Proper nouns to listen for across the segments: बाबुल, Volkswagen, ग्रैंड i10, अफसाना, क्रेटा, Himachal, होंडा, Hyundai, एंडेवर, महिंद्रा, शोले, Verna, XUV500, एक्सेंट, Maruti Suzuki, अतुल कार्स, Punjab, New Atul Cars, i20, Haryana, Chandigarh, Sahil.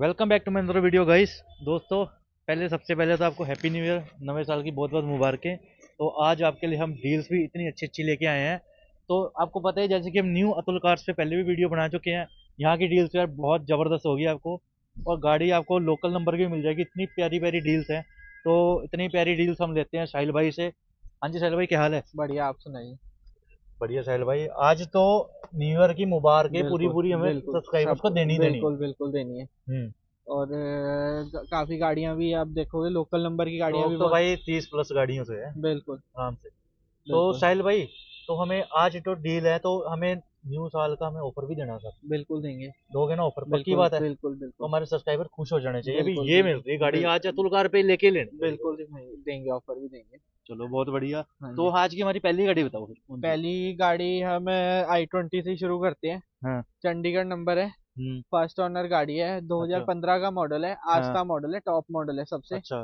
Welcome back to my another video guys. दोस्तों सबसे पहले तो आपको हैप्पी न्यू ईयर, नवे साल की बहुत बहुत मुबारकें। तो आज आपके लिए हम डील्स भी इतनी अच्छी अच्छी लेके आए हैं। तो आपको पता है जैसे कि हम न्यू अतुल कार्स पे पहले भी वीडियो बना चुके हैं, यहाँ की डील्स यार बहुत ज़बरदस्त होगी आपको, और गाड़ी आपको लोकल नंबर की मिल जाएगी। इतनी प्यारी प्यारी डील्स हैं, तो इतनी प्यारी डील्स हम लेते हैं साहिल भाई से। हाँ जी साहिल भाई, क्या हाल है? बढ़िया, आप सुनाइए। बढ़िया साहिल भाई, आज तो न्यू ईयर की मुबारकें पूरी हमें सब्सक्राइबर्स को देनी है। और काफी गाड़ियां भी आप देखोगे लोकल नंबर की गाड़ियां भी, तो भाई 30+ गाड़ियों से है बिल्कुल आराम से। तो साहिल भाई, तो हमें आज तो डील है, तो हमें न्यू साल का हमें ऑफर भी देना सर। बिल्कुल देंगे, दोगे ना ऑफर? पक्की बात है। बिल्कुल बिल्कुल, हमारे सब्सक्राइबर खुश हो जाने चाहिए, अभी ये मिल रही गाड़ी आज अतुल कार पे लेके ले। बिल्कुल देंगे, ऑफर भी देंगे। चलो बहुत बढ़िया। तो आज की हमारी पहली गाड़ी बताओ। पहली गाड़ी हम i20 से शुरू करते हैं। हाँ। चंडीगढ़ नंबर है, फर्स्ट ऑनर गाड़ी है, 2015 का मॉडल है, आज का मॉडल है, टॉप मॉडल है सबसे। अच्छा।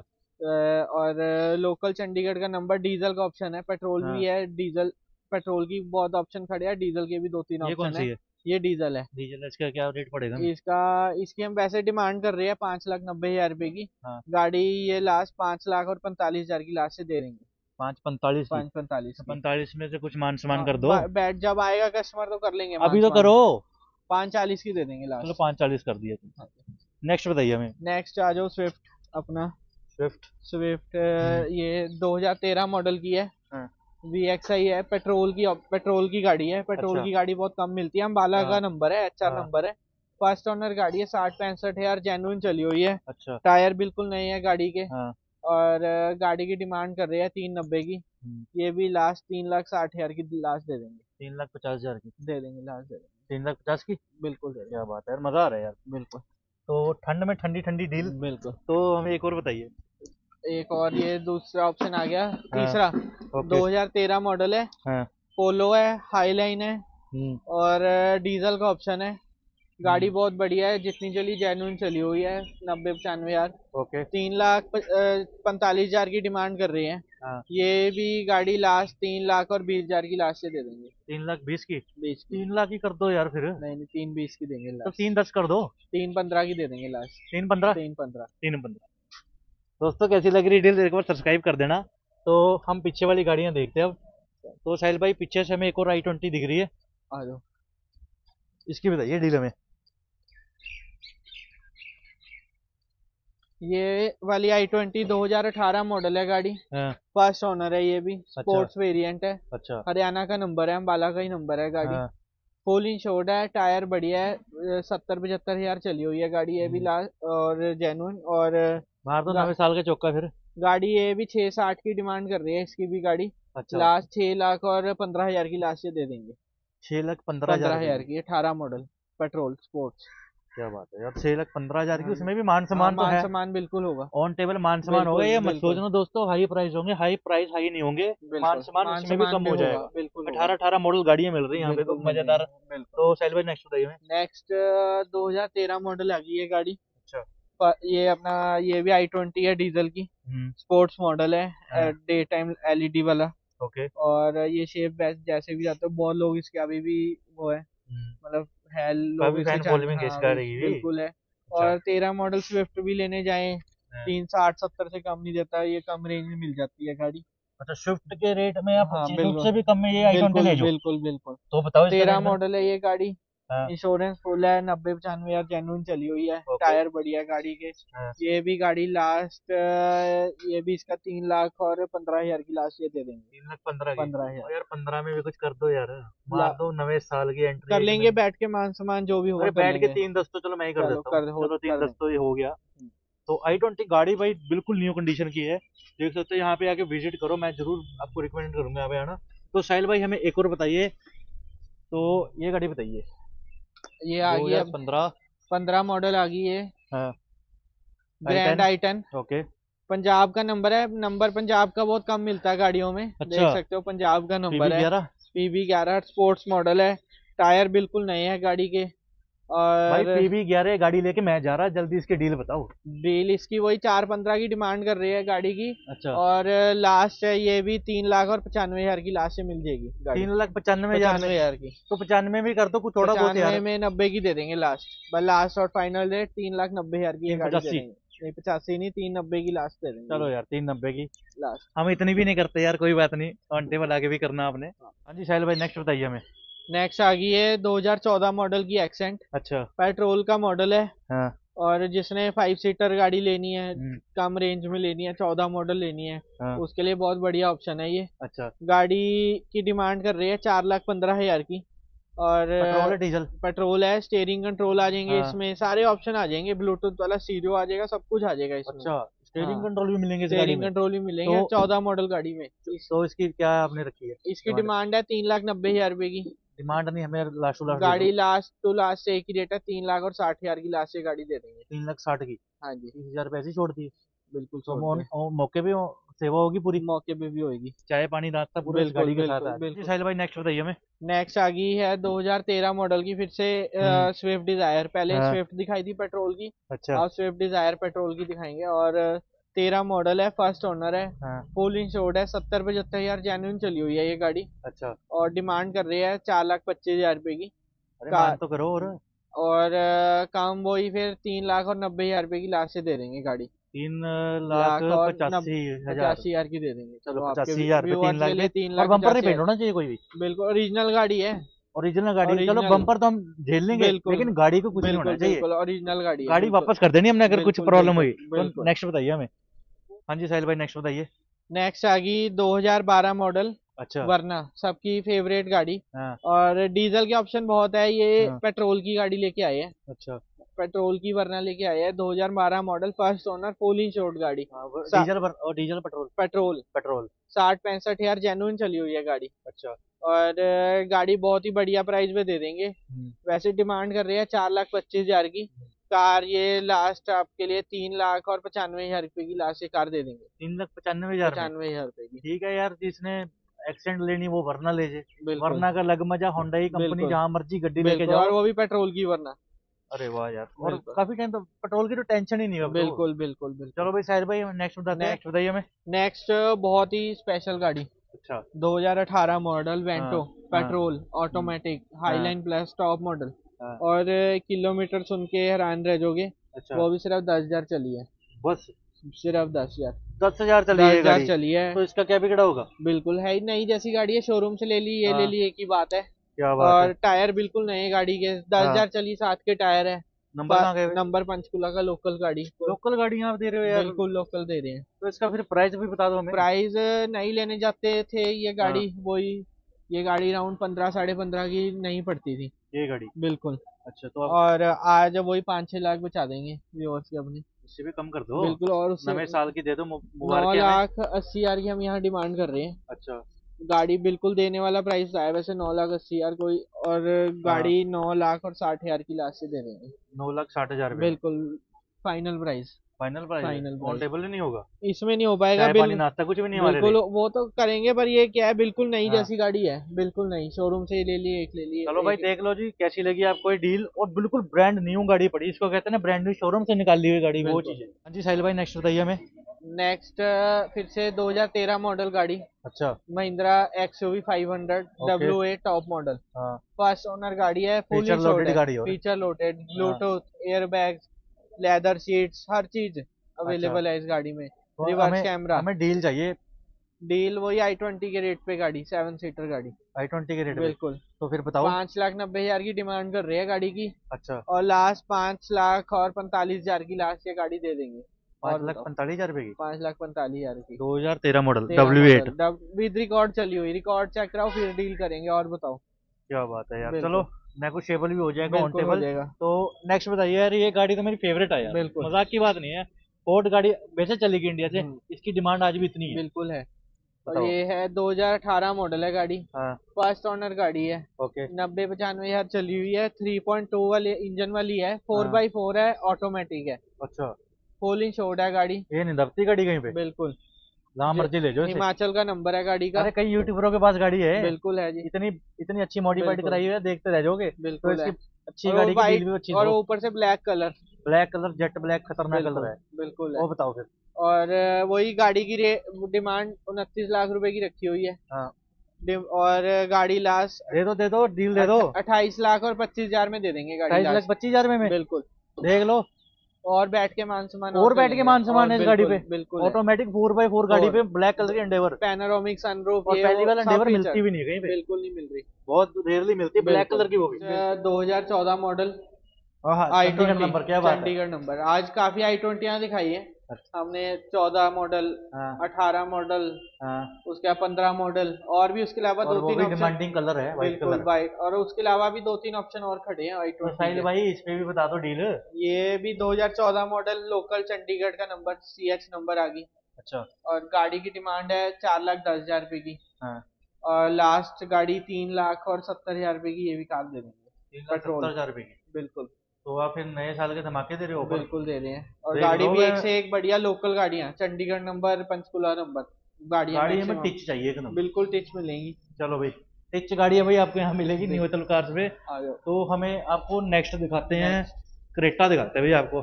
और लोकल चंडीगढ़ का नंबर, डीजल का ऑप्शन है, पेट्रोल भी है, डीजल पेट्रोल की बहुत ऑप्शन खड़े हैं, डीजल के भी 2-3 ऑप्शन है। ये डीजल है। डीजल इसका क्या रेट पड़ेगा? इसकी हम वैसे डिमांड कर रहे हैं 5,90,000 रुपए की। हाँ। गाड़ी ये लास्ट 5,45,000 की लास्ट से दे रही है। 5,45,000 में से कुछ मान सम्मान कर दो, बैठ जब आएगा कस्टमर तो कर लेंगे। अभी तो करो 5,40,000 की दे देंगे लास्ट। चलो 5,40,000 कर दिया। नेक्स्ट बताइए हमें। नेक्स्ट आ जाओ स्विफ्ट, अपना स्विफ्ट ये 2013 मॉडल की है, VXI है, पेट्रोल की गाड़ी है। पेट्रोल की गाड़ी बहुत कम मिलती है, अम्बाला का नंबर है, अच्छा नंबर है, फर्स्ट ऑनर गाड़ी है, 60-65 हजार जेन्युइन चली हुई है। अच्छा। टायर बिल्कुल नए है गाड़ी के। और गाड़ी की डिमांड कर रहे हैं 3,90,000 की, ये भी लास्ट 3,60,000 की लास्ट दे देंगे। 3,50,000 की दे देंगे लास्ट, दे देंगे 3,50,000 की। बिल्कुल, क्या बात है, मजा आ रहा है यार। बिल्कुल, तो ठंड में ठंडी ठंडी डील। बिल्कुल, तो हमें एक और बताइए। एक और ये दूसरा ऑप्शन आ गया। तीसरा 2013 मॉडल है, पोलो है, हाईलाइन है, और डीजल का ऑप्शन है। गाड़ी बहुत बढ़िया है, जितनी चली जेन्युइन चली हुई है, 90-95 हजार। 3,45,000 की डिमांड कर रही है। हाँ। ये भी गाड़ी लास्ट 3,20,000 की लास्ट से दे देंगे। 3,20,000 की? 3,00,000 की कर दो यार फिर। नहीं, 3,20,000 की देंगे लास्ट। तो 3,10,000 कर दो। 3,15,000 की दे देंगे लास्ट। 3,15,000। दोस्तों कैसी लग रही डील, एक बार सब्सक्राइब कर देना। तो हम पीछे वाली गाड़ियाँ देखते हैं अब। तो साहिल भाई, पीछे से हमें एक और i20 दिख रही है, आ जाओ, इसकी बताइए डील हमें। ये वाली i20 2018 मॉडल है गाड़ी, फर्स्ट ओनर है, ये भी स्पोर्ट्स वेरिएंट है। अच्छा। हरियाणा का नंबर है, अम्बाला का ही नंबर है गाड़ी, फुल इंश्योर्ड है, टायर बढ़िया है, 70-75 हजार चली हुई है गाड़ी, ये भी लास्ट और जेन्युइन। और बाहर तो 9 साल का चौका फिर। गाड़ी ये भी 6,60,000 की डिमांड कर रही है, इसकी भी गाड़ी लास्ट 6,15,000 की लास्ट से दे देंगे। 6,15,000 की, 18 मॉडल, पेट्रोल स्पोर्ट्स। क्या बात है यार, 6,15,000 की, उसमें भी मान सम्मान तो है। सम्मान बिल्कुल होगा, ऑन टेबल मान सम्मान होगा। ये मत सोचना दोस्तों हाई प्राइस होंगे, हाई प्राइस हाई नहीं होंगे, मान सम्मान उसमें भी कम हो जाएगा। बिल्कुल 18 मॉडल गाड़ियां मिल रही है यहाँ पे, तो मजेदार। तो साहिल भाई नेक्स्ट बताइए। नेक्स्ट 2013 मॉडल आ गई है गाड़ी। अच्छा। ये अपना ये भी i20 है, डीजल की, स्पोर्ट्स मॉडल है, डे टाइम LED वाला। ओके। और ये शेप जैसे भी जाते हो, बहुत लोग इसके अभी भी वो है, मतलब है लोग इसका। बिल्कुल है। और 13 मॉडल स्विफ्ट भी लेने जाएं, 3,60-70 से कम नहीं देता, ये कम रेंज में मिल जाती है गाड़ी। अच्छा, स्विफ्ट के रेट में आप उससे भी कम में ये i20 ले जाओ। बिल्कुल बिल्कुल। तो बताओ, 13 मॉडल है ये गाड़ी, इंश्योरेंस फुल है, 90-95 हजार जेन्युइन चली हुई है, टायर बढ़िया गाड़ी के। ये भी गाड़ी लास्ट, ये भी इसका 3,15,000 की लास्ट ये दे देंगे। 3,15,000 यार, 15 में भी कुछ कर दो यार, मार दो, 9 साल की एंट्री कर लेंगे, बैठ के मान सम्मान जो भी होगा बैठ के। 3,10,000 तो चलो मैं ही कर देता हूं, 3,10,000 तो ये हो गया। तो i20 गाड़ी भाई बिल्कुल न्यू कंडीशन की है, देख सकते हो, यहाँ पे आके विजिट करो, मैं जरूर आपको रिकमेंड करूंगा यहाँ पे आना। तो साहिल भाई हमें एक और बताइए, तो ये गाड़ी बताइए। ये आ गई 2015 मॉडल आ गई है, ग्रैंड i10। ओके। पंजाब का नंबर है, नंबर पंजाब का बहुत कम मिलता है गाड़ियों में। अच्छा। देख सकते हो पंजाब का नंबर है, PB11 स्पोर्ट्स मॉडल है, टायर बिल्कुल नए है गाड़ी के, और भाई PB11 गाड़ी लेके मैं जा रहा, जल्दी इसके डील बताओ। डील इसकी वही 4-15 की डिमांड कर रही है गाड़ी की। अच्छा। और लास्ट है ये भी 3,95,000 की लास्ट से मिल जाएगी गाड़ी। 3,95,000 की, तो 95 भी कर दो कुछ थोड़ा बहुत यार, 90 की दे देंगे लास्ट। लास्ट और फाइनल रेट 3,90,000 की गाड़ी। 85 नहीं, 390 की लास्ट दे देंगे। चलो यार 390 की लास्ट, हम इतनी भी नहीं करते यार, कोई बात नहीं, ऑन टेबल आगे भी करना आपने। हाँ जी साहिल भाई, नेक्स्ट बताइए हमें। नेक्स्ट आ गई है 2014 मॉडल की एक्सेंट। अच्छा। पेट्रोल का मॉडल है। हाँ। और जिसने 5 सीटर गाड़ी लेनी है, कम रेंज में लेनी है, 14 मॉडल लेनी है। हाँ। उसके लिए बहुत बढ़िया ऑप्शन है ये। अच्छा। गाड़ी की डिमांड कर रही है 4,15,000 की। और पेट्रोल है, डीजल पेट्रोल है, स्टेयरिंग कंट्रोल आ जाएंगे। हाँ। इसमें सारे ऑप्शन आ जाएंगे, ब्लूटूथ वाला स्टीरियो आ जाएगा, सब कुछ आ जाएगा इसमें। अच्छा। स्टीयरिंग कंट्रोल भी मिलेंगे, स्टीयरिंग कंट्रोल भी मिलेंगे 14 मॉडल गाड़ी में। तो इसकी क्या आपने रखी है? इसकी डिमांड है 3,90,000 रुपए की। डिमांड नहीं, हमें लास्ट गाड़ी लास्ट एक ही रेट है, 3,60,000 की लास्ट से गाड़ी दे देंगे। 3,60,000 की। हाँ जी, 30,000 रुपए ऐसी छोड़ दिए। बिल्कुल। मौके पे सेवा होगी पूरी, मौके पे भी होगी, चाय पानी नाश्ता पूरा इस गाड़ी के साथ। बिल्कुल। साहिल भाई नेक्स्ट बताइए हमें। नेक्स्ट आ गई है 2013 मॉडल की फिर से स्विफ्ट डिजायर। पहले स्विफ्ट दिखाई थी पेट्रोल की। अच्छा। अब स्विफ्ट डिजायर पेट्रोल की दिखाएंगे। और 13 मॉडल है, फर्स्ट ओनर है। हाँ। फुल इंश्योर्ड है, 70-75,000 जेन्युइन चली हुई है ये गाड़ी। अच्छा। और डिमांड कर रही है 4,25,000 रुपए की। अरे बात तो करो। और काम वही फिर 3,90,000 रुपए की लास्ट से दे देंगे गाड़ी। 3,85,000 की दे देंगे। चलो 85,000 पे 3,00,000। बम्पर रिपेंट होना चाहिए कोई भी। बिल्कुल, ओरिजिनल गाड़ी है, ओरिजिनल गाड़ी। चलो बम्पर तो हम झेल लेंगे, लेकिन गाड़ी को कुछ नहीं होना चाहिए। बिल्कुल ओरिजिनल गाड़ी, गाड़ी वापस कर देनी हमने अगर कुछ प्रॉब्लम हुई। नेक्स्ट बताइए हमें। हाँ जी साहिल भाई नेक्स्ट बताइए। नेक्स्ट आ गई 2012 मॉडल। अच्छा। वरना सबकी फेवरेट गाड़ी। हाँ। और डीजल के ऑप्शन बहुत है ये। हाँ। पेट्रोल की गाड़ी लेके आए हैं। अच्छा। पेट्रोल की वरना लेके आए हैं, 2012 model, first owner, full insured गाड़ी। हाँ, डीजल पेट्रोल 60-65,000 जेन्युइन चली हुई है गाड़ी। अच्छा। और गाड़ी बहुत ही बढ़िया प्राइस में दे देंगे। वैसे डिमांड कर रही है 4,25,000 की। कार ये लास्ट आपके लिए 3,95,000 रुपए की लास्ट ये कार दे देंगे। 3,95,000 रुपए की। ठीक है यार, जिसने एक्सेंट लेनी वो वरना ले जाए। वरना का लग मजा, होंडा की कंपनी, जहाँ मर्जी गड्डी लेके जाओ, और वो भी पेट्रोल की वरना। अरे वाह यार, और काफी टाइम तो पेट्रोल की तो टेंशन ही नहीं है। बिल्कुल बिल्कुल बिल्कुल। चलो भाई साहिल भाई नेक्स्ट बताइए हमें। नेक्स्ट बहुत ही स्पेशल गाड़ी। अच्छा। 2018 model Vento petrol automatic highline plus top model. और किलोमीटर सुन के हैरान रह जाओगे। अच्छा। वो भी सिर्फ 10,000 चली है, बस सिर्फ 10,000 चली है। तो इसका क्या बिगड़ा होगा? बिल्कुल है ही नहीं, जैसी गाड़ी है शोरूम से ले ली, ये ले ली, एक ही बात है। क्या बात और है? टायर बिल्कुल नए गाड़ी के, 10,000 चली, 7 के टायर है। नंबर पंचकूला का, लोकल गाड़ी। लोकल गाड़ी आप दे रहे हो यार? बिल्कुल लोकल दे रहे हैं। तो इसका फिर प्राइस भी बता दो हमें। प्राइस नहीं लेने जाते थे ये गाड़ी, वही ये गाड़ी राउंड 15-15.5 की नहीं पड़ती थी ये गाड़ी। बिल्कुल। अच्छा। तो और आज वही 5-6 लाख बचा देंगे व्यूअर्स के अपने, उससे भी कम कर दो। बिल्कुल। और उससे 9 साल की दे दो, 9,80,000 की हम यहाँ डिमांड कर रहे हैं। अच्छा। गाड़ी बिल्कुल देने वाला प्राइस आया वैसे 9,80,000 कोई, और गाड़ी 9,60,000 की लास्ट से दे देंगे। 9,60,000। बिल्कुल फाइनल प्राइस। फाइनल नहीं होगा इसमें, नहीं हो पाएगा नाश्ता कुछ भी नहीं। बिल्कुल वो तो करेंगे, पर ये क्या है बिल्कुल नहीं। हाँ। जैसी गाड़ी है बिल्कुल नहीं, शोरूम से ही ले लिए, एक ले लिए। चलो भाई देख लो जी कैसी लगी आपको ये डील, और बिल्कुल ब्रांड न्यू गाड़ी पड़ी, इसको कहते हैं ना ब्रांड न्यू, शोरूम से निकाली हुई गाड़ी, वो चीज है। हाँ जी साहिल भाई नेक्स्ट बताइए हमें। नेक्स्ट फिर से 2013 मॉडल गाड़ी। अच्छा। महिंद्रा XUV500 WA top model, first owner गाड़ी है, feature loaded, Bluetooth, airbag, leather seats, हर चीज अवेलेबल। अच्छा। है इस गाड़ी में रिवर्स कैमरा। हमें डील चाहिए, डील वही i20 के रेट पे गाड़ी, 7 सीटर गाड़ी i20 के रेट। बिल्कुल। तो फिर बताओ 5,90,000 की डिमांड कर रहे हैं गाड़ी की। अच्छा। और लास्ट 5,45,000 की लास्ट ये गाड़ी दे देंगे। 5,45,000 रुपए की। 5,45,000 की। 2013 मॉडल W8 रिकॉर्ड चली हुई, रिकॉर्ड चेक कराओ फिर डील करेंगे। और बताओ क्या बात है यार। चलो नेगोशिएबल भी हो जाएगा, ऑन टेबल। तो नेक्स्ट बताइए यार, ये गाड़ी तो मेरी फेवरेट है यार, मजाक की बात नहीं है। फोर्ड गाड़ी वैसे चली गई इंडिया से, इसकी डिमांड आज भी इतनी है। बिल्कुल है। और ये है 2018 मॉडल है गाड़ी, फर्स्ट ऑनर गाड़ी है। ओके। 90-95,000 चली हुई है, 3.2 वाले इंजन वाली है, 4x4 है, ऑटोमेटिक है। अच्छा। फुल इंश्योर्ड है गाड़ी, ये नहीं दबती गाड़ी कहीं पे। बिल्कुल मर्जी ले जाओ। हिमाचल का नंबर है गाड़ी का। अरे कई यूट्यूबरों के पास गाड़ी है। बिल्कुल है जी, इतनी अच्छी मॉडिफाइड कराई है, देखते रह जाओगे। बिल्कुल। तो इसकी अच्छी गाड़ी की डील भी अच्छी, और ऊपर से ब्लैक कलर जेट ब्लैक खतरनाक कलर है बिल्कुल। वो बताओ फिर, और वही गाड़ी की डिमांड 29 लाख रुपए की रखी हुई है। हाँ। और गाड़ी लास्ट दे दो डील दे दो 28 लाख और 25 हजार में दे देंगे गाड़ी, 28 लाख 25 हजार में बिल्कुल। देख लो, और बैठ के मान सम्मान है इस गाड़ी पे बिल्कुल। ऑटोमेटिक 4x4 गाड़ी पे, ब्लैक कलर के एंडेवर, पैनोरामिक सनरूफ, और पहली बार एंडेवर मिलती भी नहीं कहीं पे, बिल्कुल नहीं मिल रही, बहुत रेयरली मिलती है ब्लैक कलर की। वो भी 2014 मॉडल i20 नंबर, क्या बात है, चंडीगढ़ नंबर। आज काफी i20 दिखाई है हमने, 14 मॉडल, 18 मॉडल, उसके बाद 15 मॉडल, और भी उसके अलावा 2-3 डिमांडिंग कलर है वाइट कलर, वाइट, और उसके अलावा भी 2-3 ऑप्शन और खड़े हैं। तो साहिल भाई इस पे भी बता दो डील। ये भी 2014 मॉडल लोकल चंडीगढ़ का नंबर, CH नंबर आ गई। अच्छा। और गाड़ी की डिमांड है 4 लाख 10 हजार रुपए की, और लास्ट गाड़ी 3 लाख और 70 हजार रुपए की, ये भी काट दे देंगे, 70 हजार रुपए की बिल्कुल। तो आप फिर नए साल के धमाके दे रहे हो, बिल्कुल दे रहे हैं। और गाड़ी भी एक से एक बढ़िया लोकल गाड़ियाँ, चंडीगढ़ नंबर, पंचकुला नंबर गाड़ियाँ में टिच चाहिए एकदम, बिल्कुल टिच मिलेंगी। चलो भाई, टिच गाड़ियाँ भाई आपको यहाँ मिलेगी न्यू अतुल कार्स पे। तो हमें आपको नेक्स्ट दिखाते हैं, क्रेटा दिखाते हैं भाई आपको।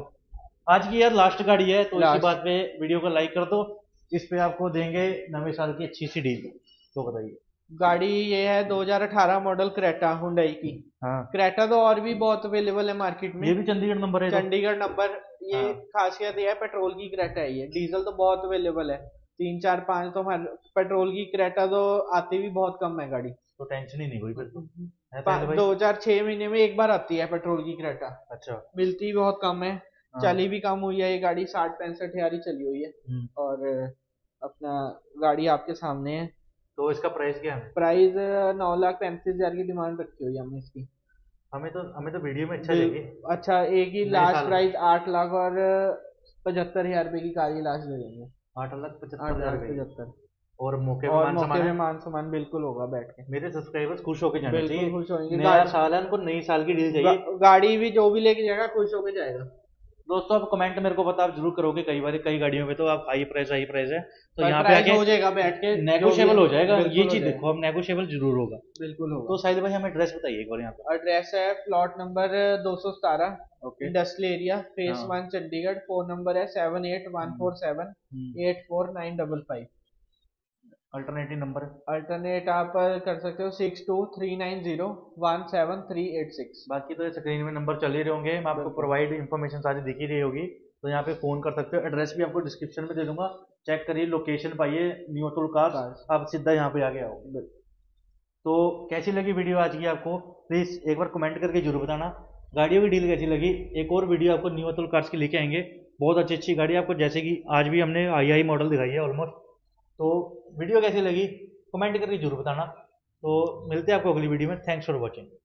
आज की यार लास्ट गाड़ी है, तो इसी बात पे वीडियो को लाइक कर दो, इस पे आपको देंगे नवे साल की अच्छी सी डील। तो बताइए, गाड़ी ये है 2018 मॉडल क्रेटा, हुंडई की। हाँ। क्रेटा तो और भी बहुत अवेलेबल है मार्केट में, ये भी चंडीगढ़ नंबर है, चंडीगढ़ नंबर। ये खासियत ये है पेट्रोल की क्रेटा है, ये डीजल तो बहुत अवेलेबल है, 3-4-5 तो हर पेट्रोल की क्रेटा तो आती भी बहुत कम है गाड़ी, तो टेंशन ही नहीं हुई फिर। 2006 महीने में एक बार आती है पेट्रोल की क्रेटा। अच्छा। मिलती बहुत कम है, चली भी कम हुई है ये गाड़ी, 60-65 हजार ही चली हुई है, और अपना गाड़ी आपके सामने है। तो इसका प्राइस क्या है? प्राइस 9 लाख 35 हजार की डिमांड रखी हुई है हमने इसकी। हमें तो वीडियो में अच्छा लगे। अच्छा, एक ही लास्ट प्राइस 8 लाख और 75 हजार रुपए की कार ही लास्ट दे देंगे, 8 लाख 75 हजार। और मौके पे मान सम्मान बिल्कुल होगा, बैठ के मेरे सब्सक्राइबर्स खुश होके जाएंगे, बिल्कुल खुश होंगे। नया साल है, उनको नई साल की डील चाहिए, गाड़ी भी जो भी लेके जाएगा खुश होके जाएगा। दोस्तों आप कमेंट मेरे को बता जरूर करोगे, कई गाड़ियों में तो आप हाई प्राइस है, तो यहाँ पे आके हो जाएगा, बैठ के नेगोशिएबल हो जाएगा, ये चीज देखो, हम नेगोशिएबल जरूर होगा बिल्कुल होगा। तो साहिल भाई हमें एड्रेस बताइए एक बार। यहाँ पे एड्रेस है plot number 217, industrial area phase 1 Chandigarh. Phone number है 7814784955। अल्टरनेटिव नंबर, अल्टरनेट आप कर सकते हो 6239017386। बाकी तो स्क्रीन में नंबर चल ही रहे होंगे, मैं आपको प्रोवाइड इन्फॉर्मेशन सारी दिख ही रही होगी, तो यहाँ पे फोन कर सकते हो। एड्रेस भी आपको डिस्क्रिप्शन में दे दूंगा, चेक करिए, लोकेशन पाइए, न्यू अतुल कार्स, आप सीधा यहाँ पे आगे आओ। तो कैसी लगी वीडियो आज की आपको, प्लीज़ एक बार कमेंट करके जरूर बताना, गाड़ियों की डील कैसी लगी। एक और वीडियो आपको न्यू अतुल कार्स की लेके आएंगे, बहुत अच्छी अच्छी गाड़ी आपको, जैसे कि आज भी हमने आई मॉडल दिखाई है ऑलमोस्ट। तो वीडियो कैसी लगी कमेंट करके जरूर बताना। तो मिलते हैं आपको अगली वीडियो में। Thanks for watching.